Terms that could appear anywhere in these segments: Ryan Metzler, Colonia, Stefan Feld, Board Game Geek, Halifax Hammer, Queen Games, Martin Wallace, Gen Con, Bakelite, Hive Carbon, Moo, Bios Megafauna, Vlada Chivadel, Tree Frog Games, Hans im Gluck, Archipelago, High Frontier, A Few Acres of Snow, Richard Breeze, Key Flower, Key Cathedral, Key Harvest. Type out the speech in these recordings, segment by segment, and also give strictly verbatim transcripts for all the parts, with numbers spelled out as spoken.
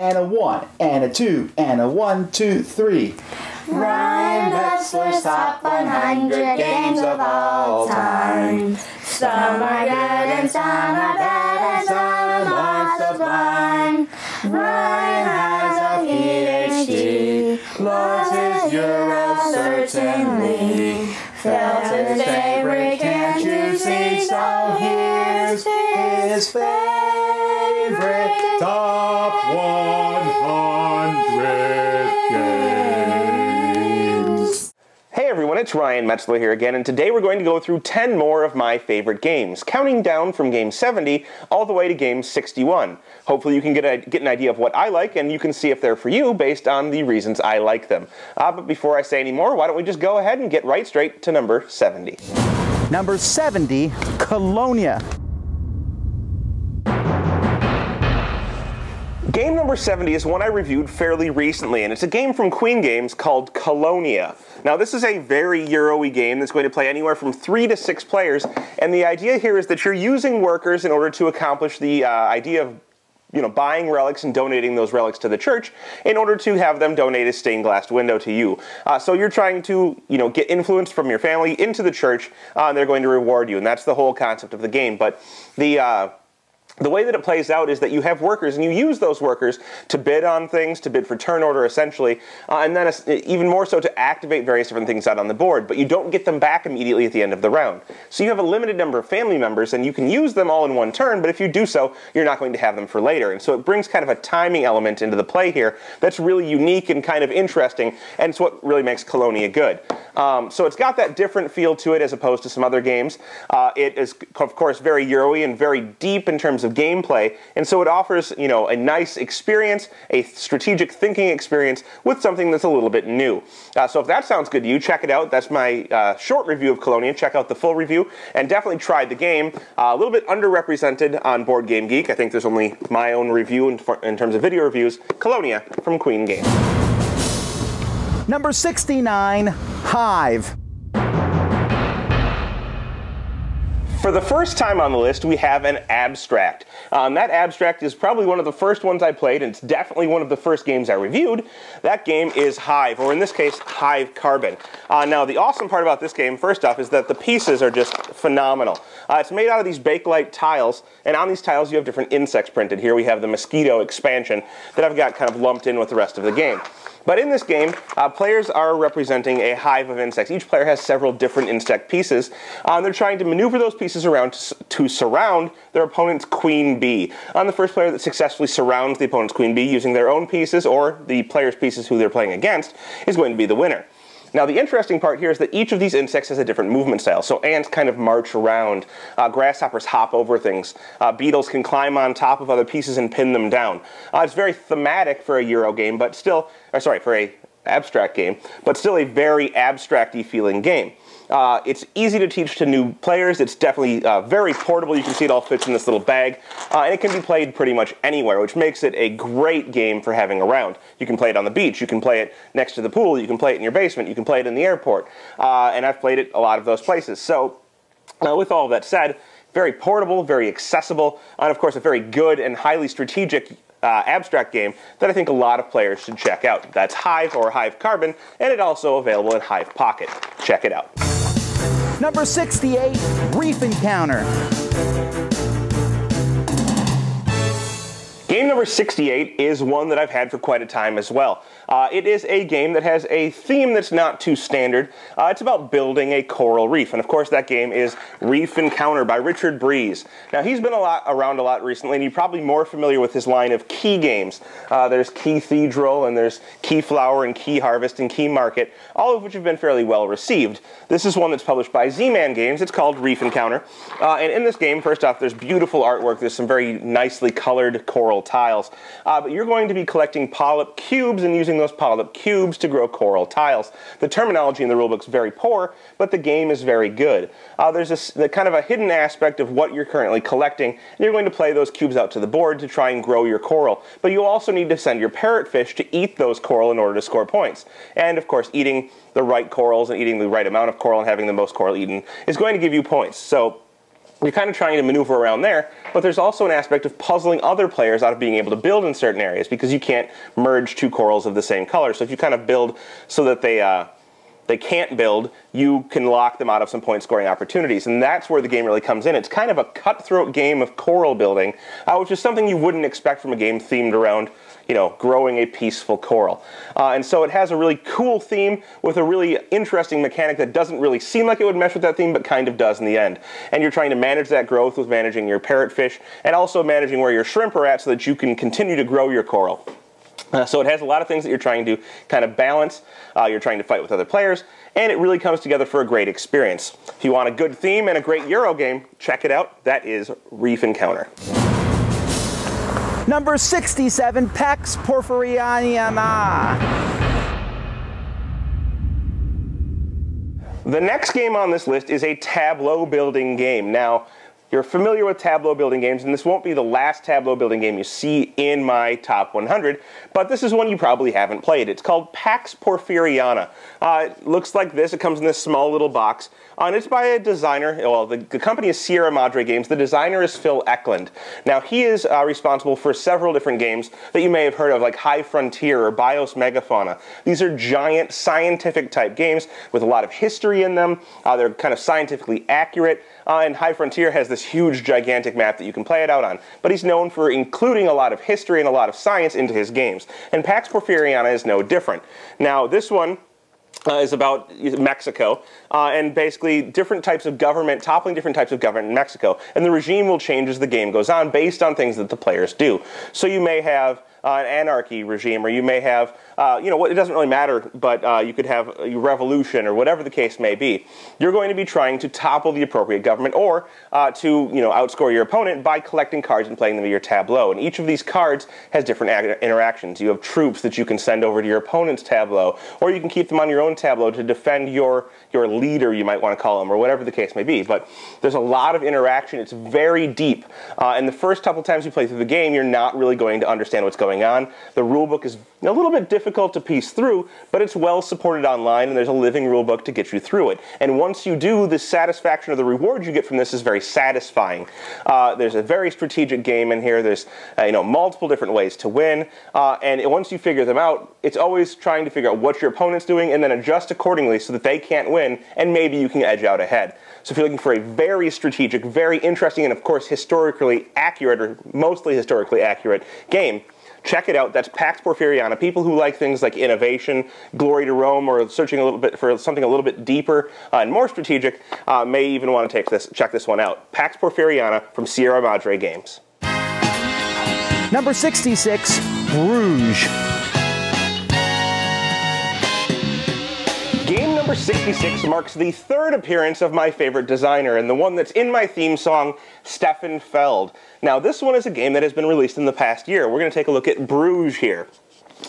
And a one, and a two, and a one, two, three. Ryan Metzler's top one hundred games of all time. Some are good and some are bad and some are sublime. Ryan has a P H D, loves his Euro certainly. Felt his favorite, can't you see? So here's his favorite. Top one hundred games. Hey everyone, it's Ryan Metzler here again, and today we're going to go through ten more of my favorite games, counting down from game seventy all the way to game sixty-one. Hopefully you can get, a, get an idea of what I like, and you can see if they're for you based on the reasons I like them. Uh, but before I say any more, why don't we just go ahead and get right straight to number seventy. Number seventy, Colonia. Game number seventy is one I reviewed fairly recently, and it's a game from Queen Games called Colonia. Now this is a very Euro-y game that's going to play anywhere from three to six players, and the idea here is that you're using workers in order to accomplish the uh, idea of you know, buying relics and donating those relics to the church in order to have them donate a stained glass window to you. Uh, so you're trying to, you know, get influence from your family into the church, uh, and they're going to reward you, and that's the whole concept of the game. But the... Uh, The way that it plays out is that you have workers, and you use those workers to bid on things, to bid for turn order, essentially, uh, and then a, even more so to activate various different things out on the board, but you don't get them back immediately at the end of the round. So you have a limited number of family members, and you can use them all in one turn, but if you do so, you're not going to have them for later. And so it brings kind of a timing element into the play here that's really unique and kind of interesting, and it's what really makes Colonia good. Um, so it's got that different feel to it as opposed to some other games. Uh, it is, of course, very Euro-y and very deep in terms of gameplay, and so it offers, you know, a nice experience, a strategic thinking experience with something that's a little bit new. Uh, so if that sounds good to you, check it out. That's my uh, short review of Colonia. Check out the full review, and definitely try the game. Uh, a little bit underrepresented on Board Game Geek. I think there's only my own review in, in terms of video reviews. Colonia from Queen Games. Number sixty-nine, Hive. For the first time on the list, we have an abstract. Um, that abstract is probably one of the first ones I played, and it's definitely one of the first games I reviewed. That game is Hive, or in this case, Hive Carbon. Uh, now, the awesome part about this game, first off, is that the pieces are just phenomenal. Uh, it's made out of these Bakelite tiles, and on these tiles you have different insects printed. Here we have the Mosquito expansion that I've got kind of lumped in with the rest of the game. But in this game, uh, players are representing a hive of insects. Each player has several different insect pieces, uh, and they're trying to maneuver those pieces around to, to surround their opponent's queen bee. I'm the first player that successfully surrounds the opponent's queen bee using their own pieces or the player's pieces who they're playing against is going to be the winner. Now the interesting part here is that each of these insects has a different movement style. So ants kind of march around, uh, grasshoppers hop over things, uh, beetles can climb on top of other pieces and pin them down. Uh, it's very thematic for a Euro game, but still, or sorry, for a abstract game, but still a very abstract-y feeling game. Uh, it's easy to teach to new players. It's definitely uh, very portable. You can see it all fits in this little bag. Uh, and it can be played pretty much anywhere, which makes it a great game for having around. You can play it on the beach. You can play it next to the pool. You can play it in your basement. You can play it in the airport. Uh, and I've played it a lot of those places. So uh, with all that said, very portable, very accessible, and of course a very good and highly strategic Uh, abstract game that I think a lot of players should check out. That's Hive or Hive Carbon, and it's also available in Hive Pocket. Check it out. Number sixty-eight, Reef Encounter. Game number sixty-eight is one that I've had for quite a time as well. Uh, it is a game that has a theme that's not too standard. Uh, it's about building a coral reef, and of course that game is Reef Encounter by Richard Breeze. Now he's been a lot, around a lot recently, and you're probably more familiar with his line of Key games. Uh, there's Key Cathedral, and there's Key Flower, and Key Harvest, and Key Market, all of which have been fairly well received. This is one that's published by Z-Man Games. It's called Reef Encounter, uh, and in this game, first off, there's beautiful artwork. There's some very nicely colored coral tiles. Uh, but you're going to be collecting polyp cubes and using those polyp cubes to grow coral tiles. The terminology in the rulebook is very poor, but the game is very good. Uh, there's this, the kind of a hidden aspect of what you're currently collecting, and you're going to play those cubes out to the board to try and grow your coral. But you also need to send your parrotfish to eat those coral in order to score points. And of course, eating the right corals and eating the right amount of coral and having the most coral eaten is going to give you points. So You're kind of trying to maneuver around there, but there's also an aspect of puzzling other players out of being able to build in certain areas, because you can't merge two corals of the same color. So if you kind of build so that they uh, they can't build, you can lock them out of some point scoring opportunities. And that's where the game really comes in. It's kind of a cutthroat game of coral building, uh, which is something you wouldn't expect from a game themed around, you know, growing a peaceful coral. Uh, and so it has a really cool theme with a really interesting mechanic that doesn't really seem like it would mesh with that theme, but kind of does in the end. And you're trying to manage that growth with managing your parrotfish and also managing where your shrimp are at so that you can continue to grow your coral. Uh, so it has a lot of things that you're trying to kind of balance. Uh, you're trying to fight with other players, and it really comes together for a great experience. If you want a good theme and a great Euro game, check it out. That is Reef Encounter. Number sixty-seven, Pax Porfiriana. The next game on this list is a tableau building game. Now, you're familiar with tableau building games, and this won't be the last tableau building game you see in my top one hundred, but this is one you probably haven't played. It's called Pax Porfiriana. Uh, it looks like this. It comes in this small little box. And it's by a designer. Well, the, the company is Sierra Madre Games. The designer is Phil Eklund. Now, he is uh, responsible for several different games that you may have heard of, like High Frontier or Bios Megafauna. These are giant scientific-type games with a lot of history in them. Uh, they're kind of scientifically accurate. Uh, and High Frontier has this huge, gigantic map that you can play it out on. But he's known for including a lot of history and a lot of science into his games. And Pax Porfiriana is no different. Now, this one Uh, is about Mexico, uh, and basically different types of government, toppling different types of government in Mexico. And the regime will change as the game goes on based on things that the players do. So you may have uh, an anarchy regime, or you may have, uh, you know, it doesn't really matter, but uh, you could have a revolution or whatever the case may be. You're going to be trying to topple the appropriate government, or uh, to, you know, outscore your opponent by collecting cards and playing them in your tableau. And each of these cards has different interactions. You have troops that you can send over to your opponent's tableau, or you can keep them on your own tableau to defend your your leader, you might want to call him, or whatever the case may be. But there's a lot of interaction. It's very deep, uh, and the first couple times you play through the game, you're not really going to understand what's going on. The rule book is a little bit difficult to piece through, but it's well supported online, and there's a living rule book to get you through it. And once you do, the satisfaction or the reward you get from this is very satisfying. Uh, there's a very strategic game in here. There's uh, you know, multiple different ways to win, uh, and once you figure them out, it's always trying to figure out what your opponent's doing and then adjust accordingly so that they can't win, and maybe you can edge out ahead. So if you're looking for a very strategic, very interesting, and of course historically accurate, or mostly historically accurate game, check it out. That's Pax Porfiriana. People who like things like Innovation, Glory to Rome, or searching a little bit for something a little bit deeper uh, and more strategic uh, may even want to take this, check this one out. Pax Porfiriana from Sierra Madre Games. Number sixty-six, Bruges. Number sixty-six marks the third appearance of my favorite designer, and the one that's in my theme song, Stefan Feld. Now, this one is a game that has been released in the past year. We're going to take a look at Bruges here.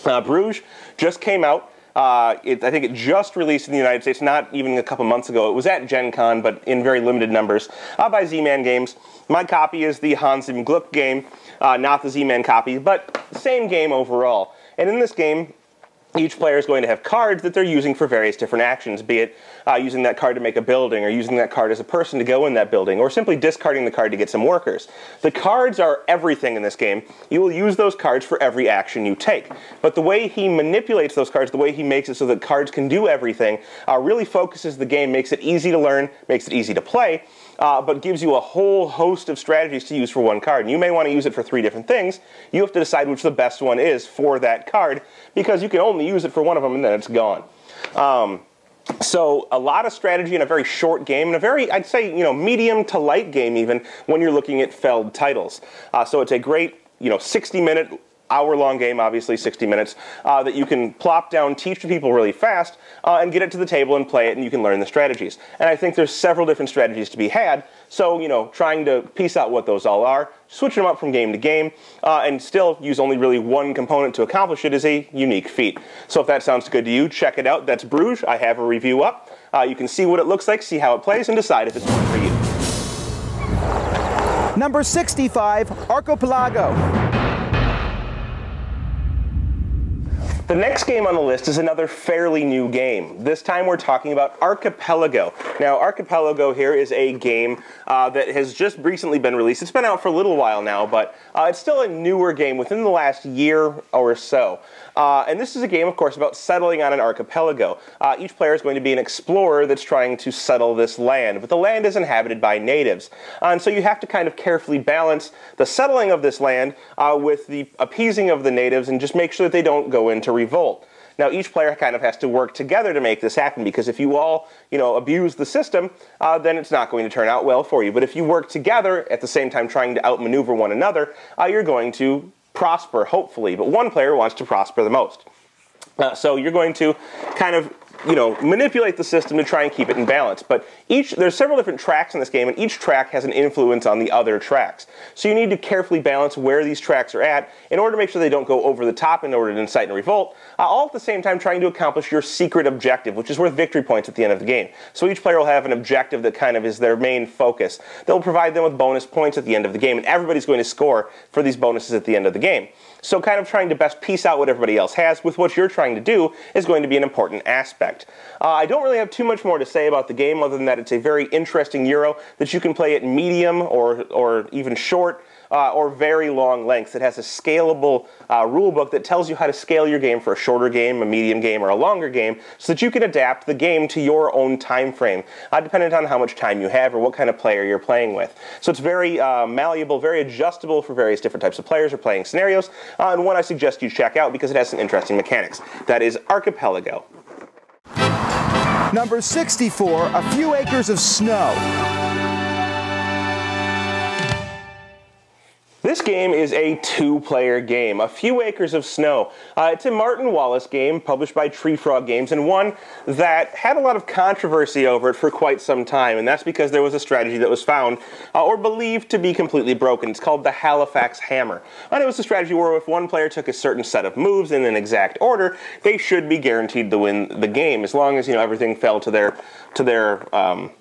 Uh, Bruges just came out. Uh, it, I think it just released in the United States, not even a couple months ago. It was at Gen Con, but in very limited numbers, uh, by Z-Man Games. My copy is the Hans im Gluck game, uh, not the Z-Man copy, but same game overall. And in this game, each player is going to have cards that they're using for various different actions, be it uh, using that card to make a building, or using that card as a person to go in that building, or simply discarding the card to get some workers. The cards are everything in this game. You will use those cards for every action you take. But the way he manipulates those cards, the way he makes it so that cards can do everything, uh, really focuses the game, makes it easy to learn, makes it easy to play, uh, but gives you a whole host of strategies to use for one card. And you may want to use it for three different things. You have to decide which the best one is for that card, because you can only use it for one of them and then it's gone. Um, so a lot of strategy in a very short game, and a very, I'd say, you know, medium to light game even when you're looking at Feld titles. Uh, so it's a great, you know, sixty minute, hour-long game, obviously sixty minutes, uh, that you can plop down, teach to people really fast, uh, and get it to the table and play it, and you can learn the strategies. And I think there's several different strategies to be had, so, you know, trying to piece out what those all are, switch them up from game to game, uh, and still use only really one component to accomplish it is a unique feat. So if that sounds good to you, check it out. That's Bruges. I have a review up. Uh, you can see what it looks like, see how it plays, and decide if it's one for you. Number sixty-five, Archipelago. The next game on the list is another fairly new game. This time we're talking about Archipelago. Now, Archipelago here is a game uh, that has just recently been released. It's been out for a little while now, but uh, it's still a newer game within the last year or so. Uh, and this is a game, of course, about settling on an archipelago. Uh, each player is going to be an explorer that's trying to settle this land, but the land is inhabited by natives. Uh, and so you have to kind of carefully balance the settling of this land uh, with the appeasing of the natives and just make sure that they don't go into revolt. Now, each player kind of has to work together to make this happen, because if you all, you know, abuse the system, uh, then it's not going to turn out well for you. But if you work together at the same time trying to outmaneuver one another, uh, you're going to prosper, hopefully. But one player wants to prosper the most. Uh, so you're going to kind of, you know, manipulate the system to try and keep it in balance. But each, there's several different tracks in this game, and each track has an influence on the other tracks. So you need to carefully balance where these tracks are at in order to make sure they don't go over the top in order to incite a revolt, uh, all at the same time trying to accomplish your secret objective, which is worth victory points at the end of the game. So each player will have an objective that kind of is their main focus. They'll provide them with bonus points at the end of the game, and everybody's going to score for these bonuses at the end of the game. So kind of trying to best piece out what everybody else has with what you're trying to do is going to be an important aspect. Uh, I don't really have too much more to say about the game other than that it's a very interesting Euro that you can play at medium or, or even short uh, or very long lengths. It has a scalable uh, rule book that tells you how to scale your game for a shorter game, a medium game, or a longer game so that you can adapt the game to your own time frame, uh, depending on how much time you have or what kind of player you're playing with. So it's very uh, malleable, very adjustable for various different types of players or playing scenarios. Uh, and one I suggest you check out because it has some interesting mechanics. That is Archipelago. Number sixty-four, A Few Acres of Snow. This game is a two-player game, A Few Acres of Snow. Uh, it's a Martin Wallace game published by Tree Frog Games, and one that had a lot of controversy over it for quite some time, and that's because there was a strategy that was found, uh, or believed to be completely broken. It's called the Halifax Hammer. And it was a strategy where if one player took a certain set of moves in an exact order, they should be guaranteed to win the game, as long as, you know, everything fell to their, to their, um,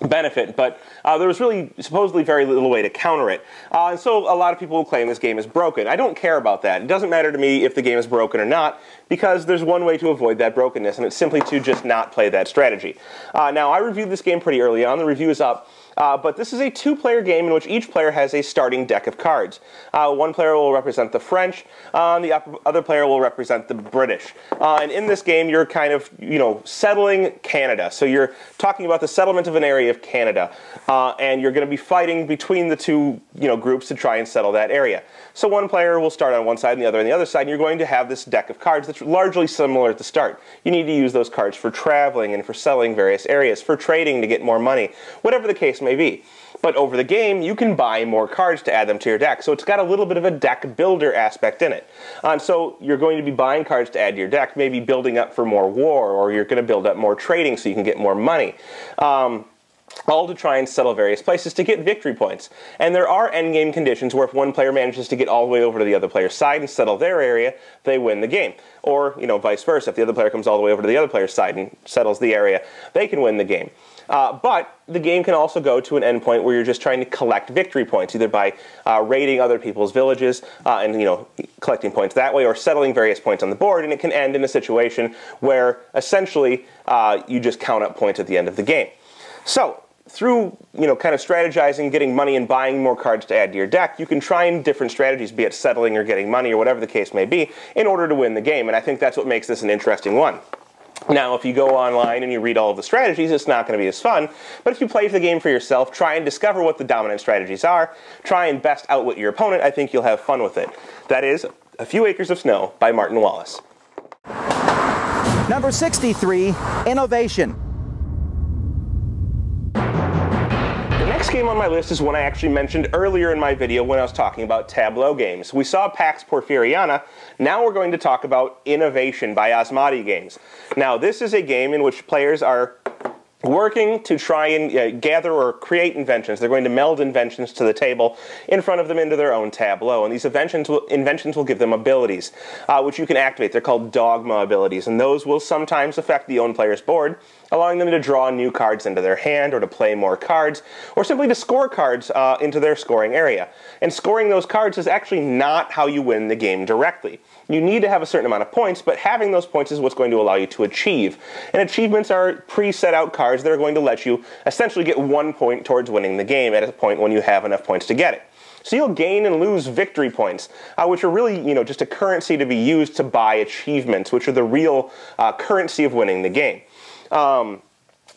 benefit, but uh, there was really supposedly very little way to counter it. Uh, and so a lot of people will claim this game is broken. I don't care about that. It doesn't matter to me if the game is broken or not, because there's one way to avoid that brokenness, and it's simply to just not play that strategy. Uh, now, I reviewed this game pretty early on. The review is up. Uh, but this is a two-player game in which each player has a starting deck of cards. Uh, one player will represent the French, uh, and the other player will represent the British. Uh, and in this game, you're kind of, you know, settling Canada. So you're talking about the settlement of an area of Canada, uh, and you're going to be fighting between the two, you know, groups to try and settle that area. So one player will start on one side and the other on the other side, and you're going to have this deck of cards that's largely similar at the start. You need to use those cards for traveling and for selling various areas, for trading to get more money, whatever the case may be. Maybe. But over the game, you can buy more cards to add them to your deck. So it's got a little bit of a deck builder aspect in it. Um, so you're going to be buying cards to add to your deck, maybe building up for more war, or you're going to build up more trading so you can get more money. Um, all to try and settle various places to get victory points. And there are endgame conditions where if one player manages to get all the way over to the other player's side and settle their area, they win the game. Or, you know, vice versa. If the other player comes all the way over to the other player's side and settles the area, they can win the game. Uh, but the game can also go to an endpoint where you're just trying to collect victory points, either by uh, raiding other people's villages uh, and, you know, collecting points that way, or settling various points on the board, and it can end in a situation where essentially uh, you just count up points at the end of the game. So through, you know, kind of strategizing, getting money, and buying more cards to add to your deck, you can try in different strategies, be it settling or getting money or whatever the case may be, in order to win the game, and I think that's what makes this an interesting one. Now, if you go online and you read all of the strategies, it's not going to be as fun. But if you play the game for yourself, try and discover what the dominant strategies are, try and best outwit your opponent, I think you'll have fun with it. That is A Few Acres of Snow by Martin Wallace. Number sixty-three, Innovation. Next game on my list is one I actually mentioned earlier in my video when I was talking about Tableau games. We saw Pax Porfiriana, now we're going to talk about Innovation by Asmadi Games. Now, this is a game in which players are working to try and uh, gather or create inventions. They're going to meld inventions to the table in front of them into their own tableau. And these inventions will, inventions will give them abilities, uh, which you can activate. They're called dogma abilities. And those will sometimes affect the own player's board, allowing them to draw new cards into their hand, or to play more cards, or simply to score cards uh, into their scoring area. And scoring those cards is actually not how you win the game directly. You need to have a certain amount of points, but having those points is what's going to allow you to achieve. And achievements are pre-set out cards that are going to let you essentially get one point towards winning the game at a point when you have enough points to get it. So you'll gain and lose victory points, uh, which are really, you know, just a currency to be used to buy achievements, which are the real uh, currency of winning the game. Um,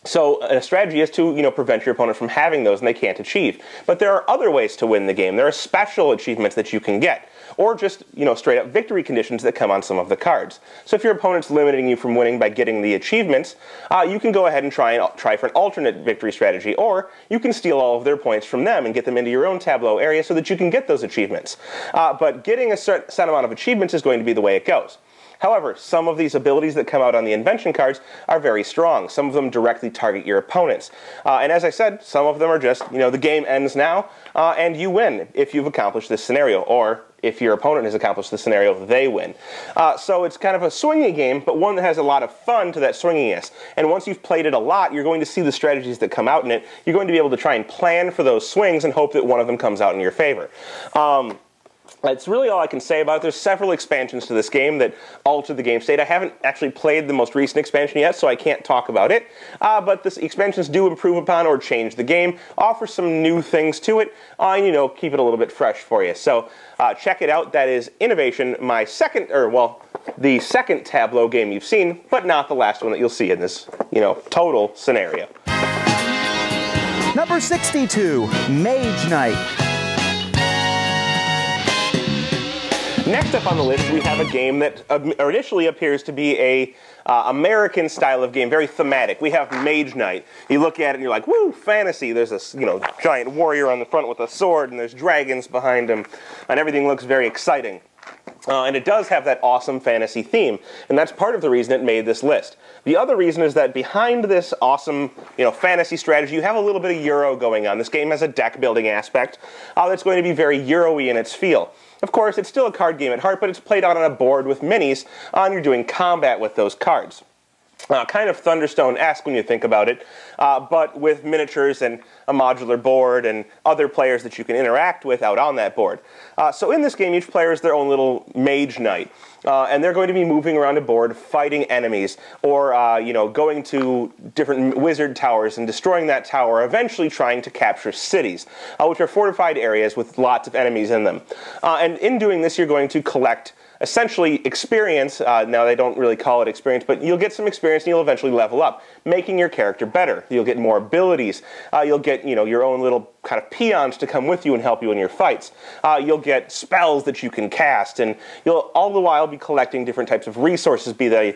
So a strategy is to, you know, prevent your opponent from having those and they can't achieve. But there are other ways to win the game. There are special achievements that you can get, or just, you know, straight up victory conditions that come on some of the cards. So if your opponent's limiting you from winning by getting the achievements, uh, you can go ahead and try, and try for an alternate victory strategy, or you can steal all of their points from them and get them into your own tableau area so that you can get those achievements. Uh, but getting a certain set amount of achievements is going to be the way it goes. However, some of these abilities that come out on the invention cards are very strong. Some of them directly target your opponents. Uh, and as I said, some of them are just, you know, the game ends now, uh, and you win if you've accomplished this scenario, or if your opponent has accomplished the scenario, they win. Uh, so it's kind of a swinging game, but one that has a lot of fun to that swinginess. And once you've played it a lot, you're going to see the strategies that come out in it. You're going to be able to try and plan for those swings and hope that one of them comes out in your favor. Um, That's really all I can say about it. There's several expansions to this game that alter the game state. I haven't actually played the most recent expansion yet, so I can't talk about it. Uh, but the expansions do improve upon or change the game, offer some new things to it, uh, and, you know, keep it a little bit fresh for you. So uh, check it out. That is Innovation, my second, or well, the second Tableau game you've seen, but not the last one that you'll see in this, you know, total scenario. Number sixty-two, Mage Knight. Next up on the list, we have a game that initially appears to be a uh, American style of game, very thematic. We have Mage Knight. You look at it and you're like, woo, fantasy. There's this, you know, giant warrior on the front with a sword, and there's dragons behind him, and everything looks very exciting. Uh, and it does have that awesome fantasy theme, and that's part of the reason it made this list. The other reason is that behind this awesome, you know, fantasy strategy, you have a little bit of Euro going on. This game has a deck-building aspect uh, that's going to be very Euro-y in its feel. Of course, it's still a card game at heart, but it's played out on a board with minis, uh, and you're doing combat with those cards. Uh, kind of Thunderstone-esque when you think about it, uh, but with miniatures and a modular board and other players that you can interact with out on that board. Uh, so in this game, each player is their own little Mage Knight, uh, and they're going to be moving around a board, fighting enemies, or uh, you know, going to different wizard towers and destroying that tower, eventually trying to capture cities, uh, which are fortified areas with lots of enemies in them. Uh, and in doing this, you're going to collect essentially experience. Uh, now they don't really call it experience, but you'll get some experience and you'll eventually level up, making your character better. You'll get more abilities. Uh, you'll get, you know, your own little kind of peons to come with you and help you in your fights. Uh, you'll get spells that you can cast, and you'll all the while be collecting different types of resources, be they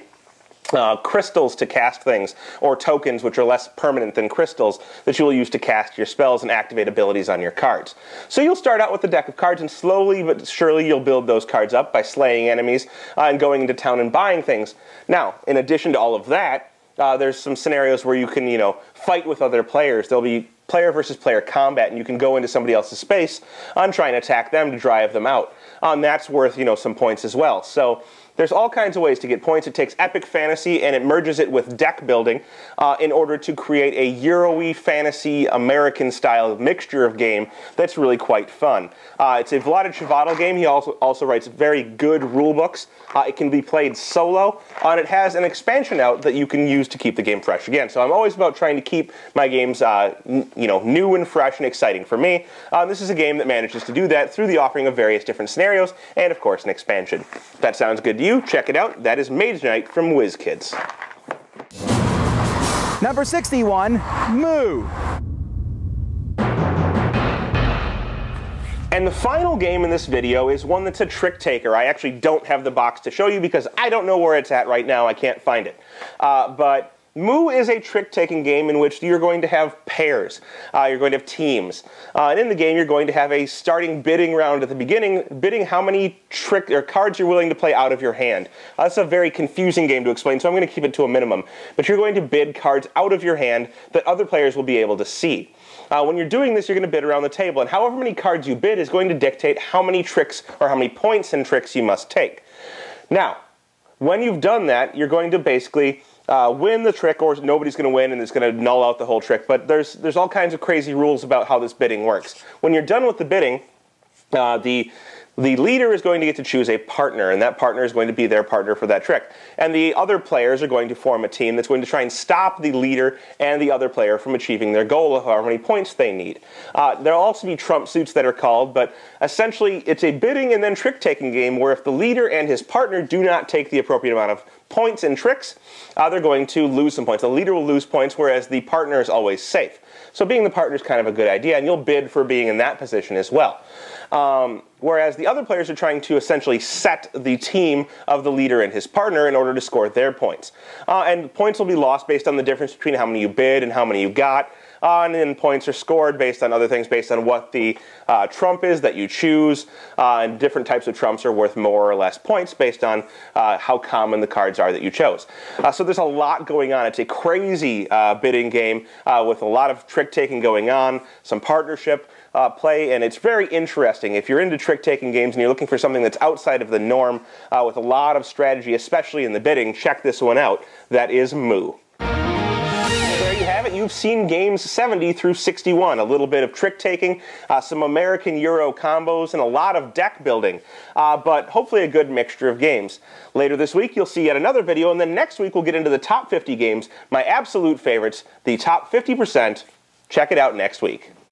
Uh, crystals to cast things, or tokens, which are less permanent than crystals, that you will use to cast your spells and activate abilities on your cards. So you'll start out with a deck of cards, and slowly but surely you'll build those cards up by slaying enemies uh, and going into town and buying things. Now, in addition to all of that, uh, there's some scenarios where you can, you know, fight with other players. There'll be player versus player combat, and you can go into somebody else's space and try and attack them to drive them out. Um, that's worth, you know, some points as well. So there's all kinds of ways to get points. It takes epic fantasy and it merges it with deck building uh, in order to create a Euro-y fantasy American style mixture of game that's really quite fun. Uh, it's a Vlada Chivadel game. He also, also writes very good rule books. Uh, it can be played solo, and it has an expansion out that you can use to keep the game fresh again. So I'm always about trying to keep my games uh, you know, new and fresh and exciting for me. Uh, this is a game that manages to do that through the offering of various different scenarios and, of course, an expansion. If that sounds good to you, You check it out. That is Mage Knight from WizKids. Number sixty-one, Moo. And the final game in this video is one that's a trick taker. I actually don't have the box to show you because I don't know where it's at right now. I can't find it. Uh, but Moo is a trick-taking game in which you're going to have pairs, uh, you're going to have teams, uh, and in the game you're going to have a starting bidding round at the beginning, bidding how many trick or cards you're willing to play out of your hand. Uh, that's a very confusing game to explain, so I'm going to keep it to a minimum. But you're going to bid cards out of your hand that other players will be able to see. Uh, when you're doing this, you're going to bid around the table, and however many cards you bid is going to dictate how many tricks or how many points and tricks you must take. Now, when you've done that, you're going to basically Uh, win the trick, or nobody's going to win and it's going to null out the whole trick. But there's, there's all kinds of crazy rules about how this bidding works. When you're done with the bidding, Uh, the The leader is going to get to choose a partner, and that partner is going to be their partner for that trick. And the other players are going to form a team that's going to try and stop the leader and the other player from achieving their goal of how many points they need. Uh, there'll also be trump suits that are called, but essentially it's a bidding and then trick-taking game where if the leader and his partner do not take the appropriate amount of points and tricks, uh, they're going to lose some points. The leader will lose points, whereas the partner is always safe. So being the partner is kind of a good idea, and you'll bid for being in that position as well. Um, whereas the other players are trying to essentially set the team of the leader and his partner in order to score their points. Uh, and points will be lost based on the difference between how many you bid and how many you got. Uh, and then points are scored based on other things, based on what the uh, trump is that you choose. Uh, and different types of trumps are worth more or less points based on uh, how common the cards are that you chose. Uh, so there's a lot going on. It's a crazy uh, bidding game uh, with a lot of trick-taking going on, some partnership Uh, play, and it's very interesting. If you're into trick-taking games and you're looking for something that's outside of the norm uh, with a lot of strategy, especially in the bidding, check this one out. That is Moo. There you have it. You've seen games seventy through sixty-one. A little bit of trick-taking, uh, some American-Euro combos, and a lot of deck building, uh, but hopefully a good mixture of games. Later this week, you'll see yet another video, and then next week we'll get into the top fifty games, my absolute favorites, the top fifty percent. Check it out next week.